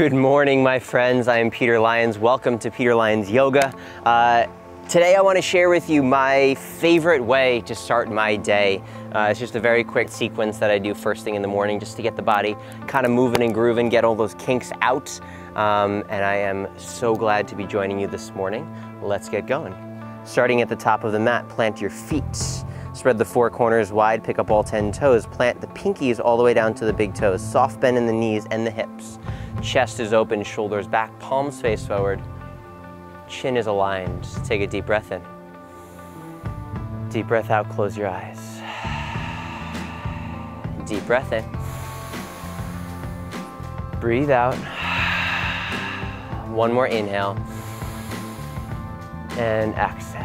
Good morning, my friends. I am Peter Lyons. Welcome to Peter Lyons Yoga. Today I want to share with you my favorite way to start my day. It's just a very quick sequence that I do first thing in the morning just to get the body kind of moving and grooving, get all those kinks out. And I am so glad to be joining you this morning. Let's get going. Starting at the top of the mat, plant your feet. Spread the four corners wide, pick up all 10 toes, plant the pinkies all the way down to the big toes, soft bend in the knees and the hips. Chest is open, shoulders back, palms face forward. Chin is aligned. Take a deep breath in. Deep breath out, close your eyes. Deep breath in. Breathe out. One more inhale. And exhale.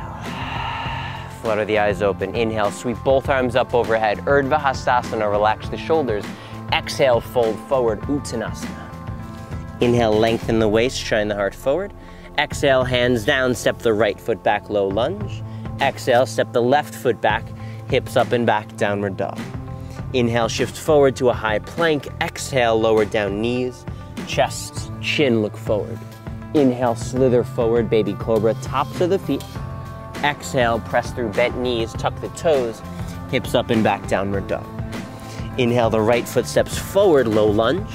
Flutter the eyes open. Inhale, sweep both arms up overhead. Urdhva Hastasana, relax the shoulders. Exhale, fold forward, Uttanasana. Inhale, lengthen the waist, shine the heart forward. Exhale, hands down, step the right foot back, low lunge. Exhale, step the left foot back, hips up and back, downward dog. Inhale, shift forward to a high plank. Exhale, lower down knees, chest, chin, look forward. Inhale, slither forward, baby cobra, tops of the feet. Exhale, press through bent knees, tuck the toes, hips up and back, downward dog. Inhale, the right foot steps forward, low lunge.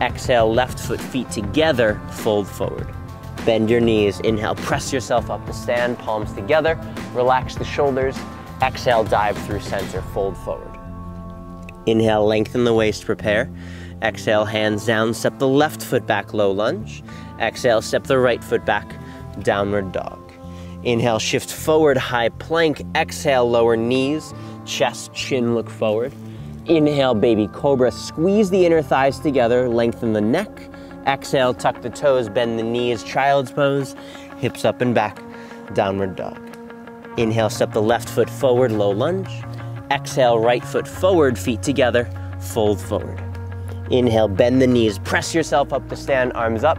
Exhale, left foot, feet together, fold forward. Bend your knees, inhale, press yourself up to stand, palms together, relax the shoulders, exhale, dive through center, fold forward. Inhale, lengthen the waist, prepare. Exhale, hands down, step the left foot back, low lunge. Exhale, step the right foot back, downward dog. Inhale, shift forward, high plank. Exhale, lower knees, chest, chin, look forward. Inhale, baby cobra, squeeze the inner thighs together, lengthen the neck. Exhale, tuck the toes, bend the knees, child's pose, hips up and back, downward dog. Inhale, step the left foot forward, low lunge. Exhale, right foot forward, feet together, fold forward. Inhale, bend the knees, press yourself up to stand, arms up.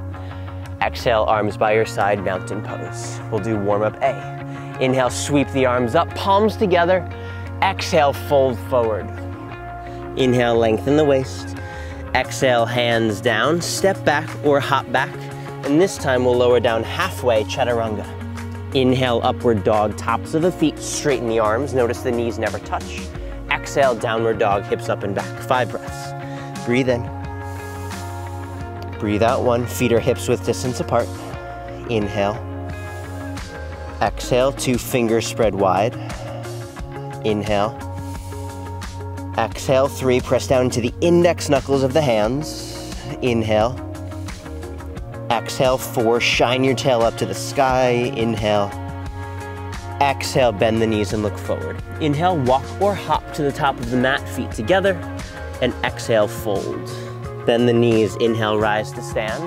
Exhale, arms by your side, mountain pose. We'll do warm-up A. Inhale, sweep the arms up, palms together. Exhale, fold forward. Inhale, lengthen the waist. Exhale, hands down, step back or hop back. And this time we'll lower down halfway, chaturanga. Inhale, upward dog, tops of the feet, straighten the arms. Notice the knees never touch. Exhale, downward dog, hips up and back. 5 breaths. Breathe in. Breathe out 1, feet or hips width distance apart. Inhale. Exhale, 2 fingers spread wide. Inhale. Exhale, 3, press down to the index knuckles of the hands. Inhale. Exhale, 4, shine your tail up to the sky. Inhale. Exhale, bend the knees and look forward. Inhale, walk or hop to the top of the mat, feet together. And exhale, fold. Bend the knees, inhale, rise to stand.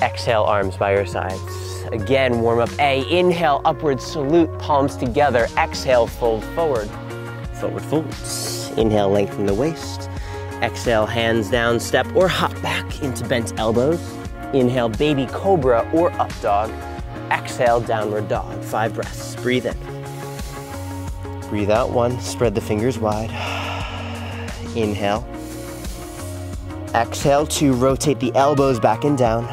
Exhale, arms by your sides. Again, warm up A. Inhale, upward salute, palms together. Exhale, fold forward. Forward folds. Inhale, lengthen the waist. Exhale, hands down, step or hop back into bent elbows. Inhale, baby cobra or up dog. Exhale, downward dog. 5 breaths. Breathe in. Breathe out 1. Spread the fingers wide. Inhale. Exhale 2. Rotate the elbows back and down.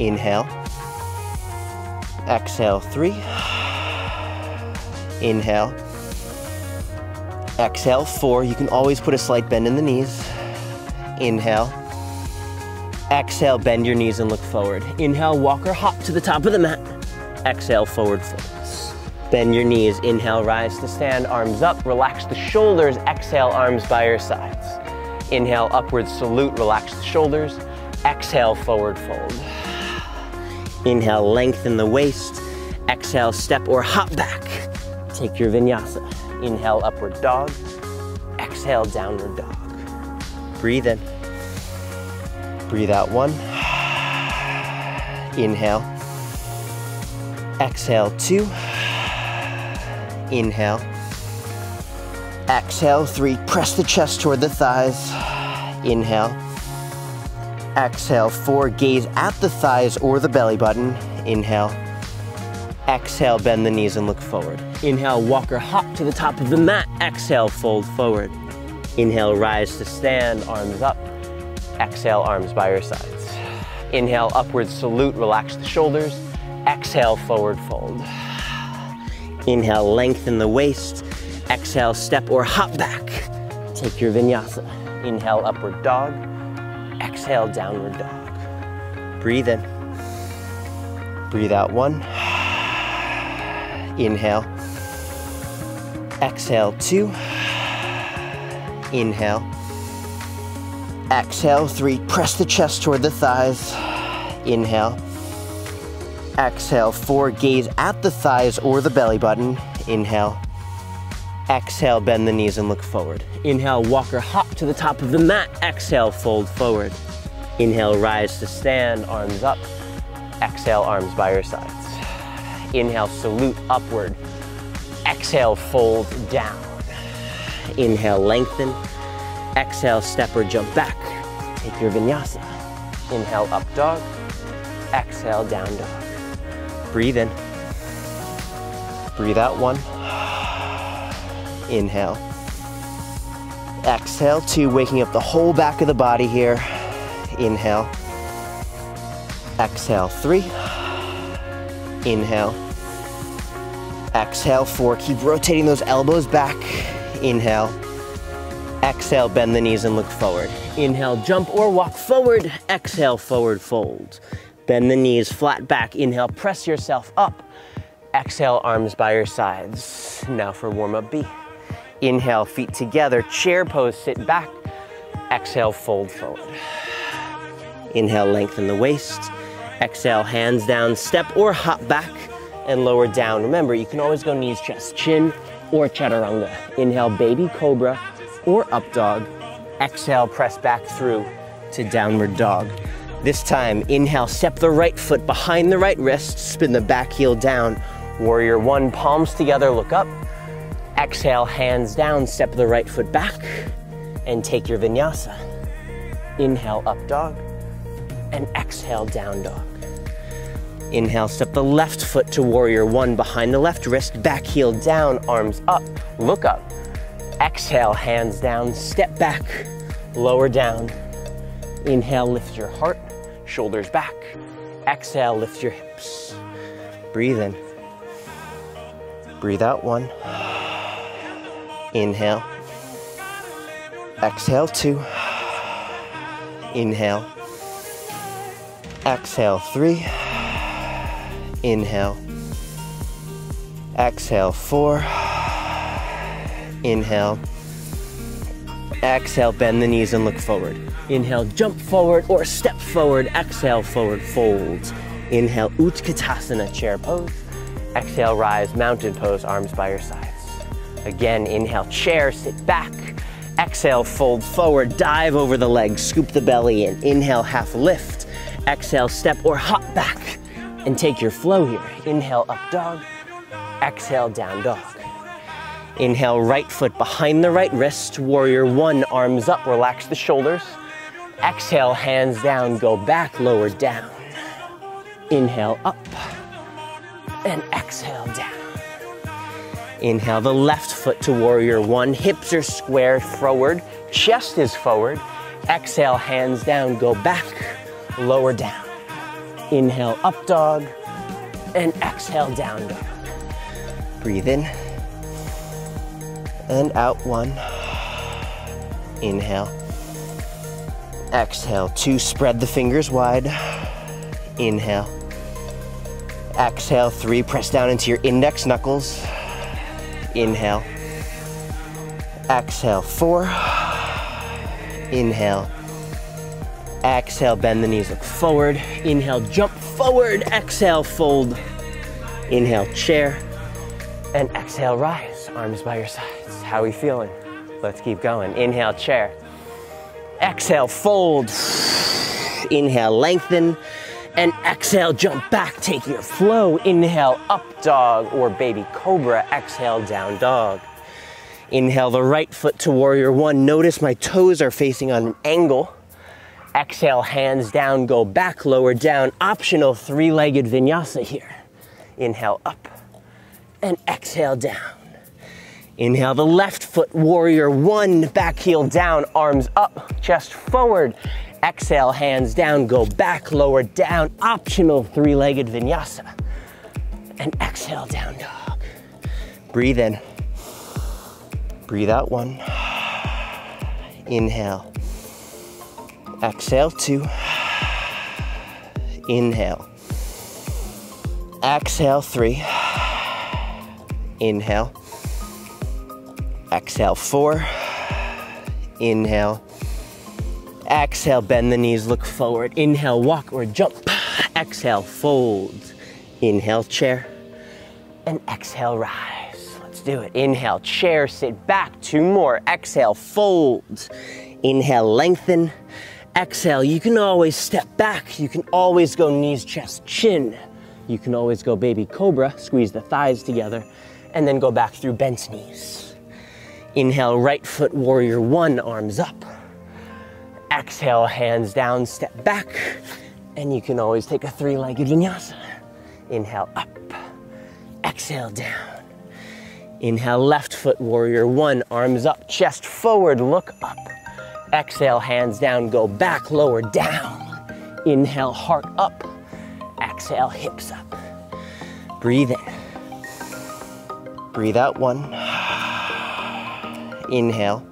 Inhale. Exhale 3. Inhale. Exhale 4, you can always put a slight bend in the knees. Inhale. Exhale, bend your knees and look forward. Inhale, walk or hop to the top of the mat. Exhale, forward folds. Bend your knees, inhale, rise to stand, arms up, relax the shoulders, exhale, arms by your sides. Inhale, upward salute, relax the shoulders. Exhale, forward fold. Inhale, lengthen the waist. Exhale, step or hop back. Take your vinyasa. Inhale, upward dog. Exhale, downward dog. Breathe in. Breathe out 1. Inhale. Exhale 2. Inhale. Exhale 3. Press the chest toward the thighs. Inhale. Exhale 4. Gaze at the thighs or the belly button. Inhale. Exhale, bend the knees and look forward. Inhale, walk or hop to the top of the mat. Exhale, fold forward. Inhale, rise to stand, arms up. Exhale, arms by your sides. Inhale, upward salute, relax the shoulders. Exhale, forward fold. Inhale, lengthen the waist. Exhale, step or hop back. Take your vinyasa. Inhale, upward dog. Exhale, downward dog. Breathe in. Breathe out one. Inhale. Exhale, two. Inhale. Exhale, three. Press the chest toward the thighs. Inhale. Exhale, four. Gaze at the thighs or the belly button. Inhale. Exhale, bend the knees and look forward. Inhale, walk or hop to the top of the mat. Exhale, fold forward. Inhale, rise to stand, arms up. Exhale, arms by your sides. Inhale, salute upward. Exhale, fold down. Inhale, lengthen. Exhale, step or jump back. Take your vinyasa. Inhale, up dog. Exhale, down dog. Breathe in. Breathe out one. Inhale. Exhale, two, waking up the whole back of the body here. Inhale. Exhale, three. Inhale. Exhale, four. Keep rotating those elbows back. Inhale. Exhale, bend the knees and look forward. Inhale, jump or walk forward. Exhale, forward fold. Bend the knees, flat back. Inhale, press yourself up. Exhale, arms by your sides. Now for warm-up B. Inhale, feet together, chair pose, sit back. Exhale, fold forward. Inhale, lengthen the waist. Exhale, hands down, step or hop back and lower down. Remember, you can always go knees, chest, chin, or chaturanga. Inhale, baby cobra or up dog. Exhale, press back through to downward dog. This time, inhale, step the right foot behind the right wrist, spin the back heel down. Warrior one, palms together, look up. Exhale, hands down, step the right foot back and take your vinyasa. Inhale, up dog, and exhale, down dog. Inhale, step the left foot to warrior one behind the left wrist, back heel down, arms up, look up. Exhale, hands down, step back, lower down. Inhale, lift your heart, shoulders back. Exhale, lift your hips. Breathe in. Breathe out one. Inhale. Exhale, two. Inhale. Exhale, three. Inhale. Exhale, four. Inhale. Exhale, bend the knees and look forward. Inhale, jump forward or step forward. Exhale, forward fold. Inhale, utkatasana, chair pose. Exhale, rise, mountain pose, arms by your sides. Again, inhale, chair, sit back. Exhale, fold forward, dive over the legs, scoop the belly in. Inhale, half lift. Exhale, step or hop back and take your flow here. Inhale, up dog. Exhale, down dog. Inhale, right foot behind the right wrist, warrior one, arms up, relax the shoulders. Exhale, hands down, go back, lower down. Inhale, up, and exhale, down. Inhale, the left foot to warrior one, hips are square, forward, chest is forward. Exhale, hands down, go back, lower down. Inhale, up dog, and exhale, down dog. Breathe in. And out one. Inhale. Exhale, two. Spread the fingers wide. Inhale. Exhale, three. Press down into your index knuckles. Inhale. Exhale, four. Inhale. Exhale, bend the knees, look forward. Inhale, jump forward. Exhale, fold. Inhale, chair. And exhale, rise, arms by your sides. How are we feeling? Let's keep going. Inhale, chair. Exhale, fold. Inhale, lengthen. And exhale, jump back, take your flow. Inhale, up dog or baby cobra. Exhale, down dog. Inhale, the right foot to warrior one. Notice my toes are facing on an angle. Exhale, hands down, go back, lower down. Optional three-legged vinyasa here. Inhale, up. And exhale down. Inhale, the left foot, warrior one, back heel down, arms up, chest forward. Exhale, hands down, go back, lower down, optional three-legged vinyasa. And exhale, down dog. Breathe in. Breathe out one. Inhale. Exhale, two. Inhale. Exhale, three. Inhale. Exhale, four. Inhale. Exhale, bend the knees, look forward. Inhale, walk or jump. Exhale, fold. Inhale, chair. And exhale, rise. Let's do it. Inhale, chair, sit back. Two more. Exhale, fold. Inhale, lengthen. Exhale, you can always step back. You can always go knees, chest, chin. You can always go baby cobra, squeeze the thighs together, and then go back through bent knees. Inhale, right foot warrior one, arms up. Exhale, hands down, step back. And you can always take a three-legged vinyasa. Inhale, up. Exhale, down. Inhale, left foot warrior one, arms up, chest forward, look up. Exhale, hands down, go back, lower down. Inhale, heart up. Exhale, hips up. Breathe in. Breathe out one. Inhale.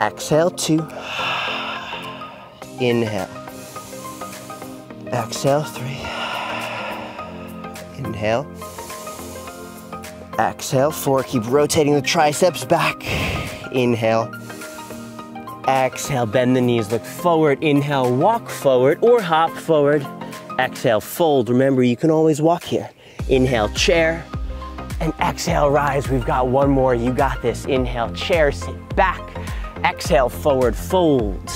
Exhale, two. Inhale. Exhale, three. Inhale. Exhale, four. Keep rotating the triceps back. Inhale. Exhale, bend the knees, look forward. Inhale, walk forward or hop forward. Exhale, fold. Remember, you can always walk here. Inhale, chair. And exhale, rise. We've got one more. You got this. Inhale, chair, sit back. Exhale, forward fold.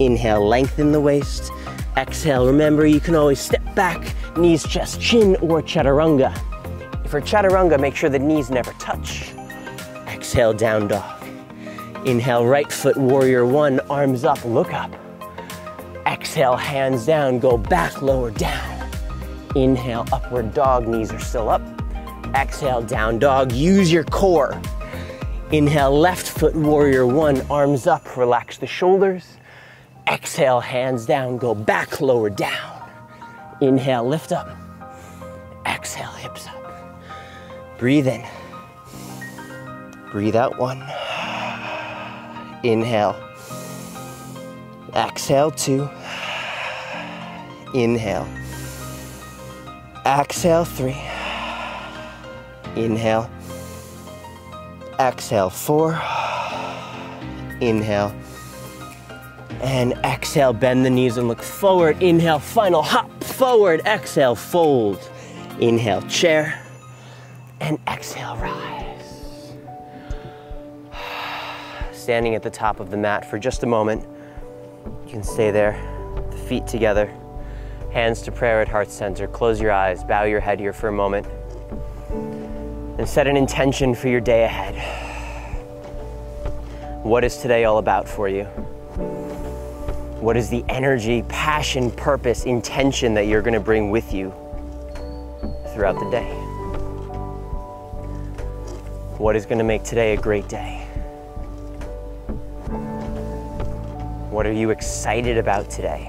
Inhale, lengthen the waist. Exhale, remember, you can always step back, knees, chest, chin, or chaturanga. For chaturanga, make sure the knees never touch. Exhale, down dog. Inhale, right foot warrior one, arms up, look up. Exhale, hands down, go back, lower down. Inhale, upward dog, knees are still up. Exhale, down dog, use your core. Inhale, left foot warrior one, arms up, relax the shoulders. Exhale, hands down, go back, lower down. Inhale, lift up. Exhale, hips up. Breathe in. Breathe out one. Inhale. Exhale, two. Inhale. Exhale, three. Inhale. Exhale, four. Inhale. And exhale, bend the knees and look forward. Inhale, final hop forward. Exhale, fold. Inhale, chair. And exhale, rise. Standing at the top of the mat for just a moment. You can stay there, the feet together. Hands to prayer at heart center. Close your eyes, bow your head here for a moment. And set an intention for your day ahead. What is today all about for you? What is the energy, passion, purpose, intention that you're gonna bring with you throughout the day? What is gonna make today a great day? What are you excited about today?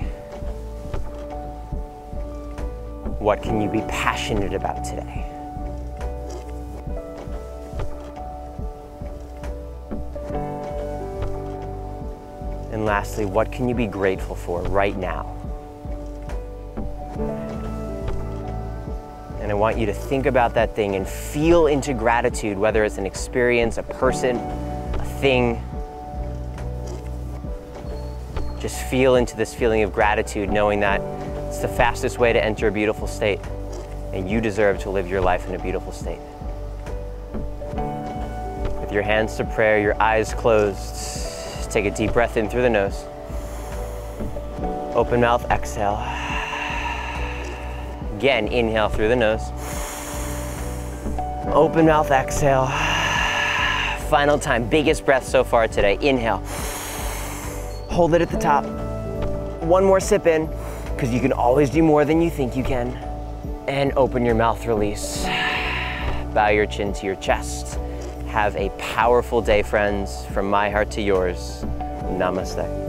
What can you be passionate about today? And lastly, what can you be grateful for right now? And I want you to think about that thing and feel into gratitude, whether it's an experience, a person, a thing. Just feel into this feeling of gratitude, knowing that it's the fastest way to enter a beautiful state, and you deserve to live your life in a beautiful state. With your hands to prayer, your eyes closed, take a deep breath in through the nose. Open mouth, exhale. Again, inhale through the nose. Open mouth, exhale. Final time, biggest breath so far today. Inhale. Hold it at the top. One more sip in, because you can always do more than you think you can. And open your mouth, release. Bow your chin to your chest. Have a powerful day, friends. From my heart to yours, namaste.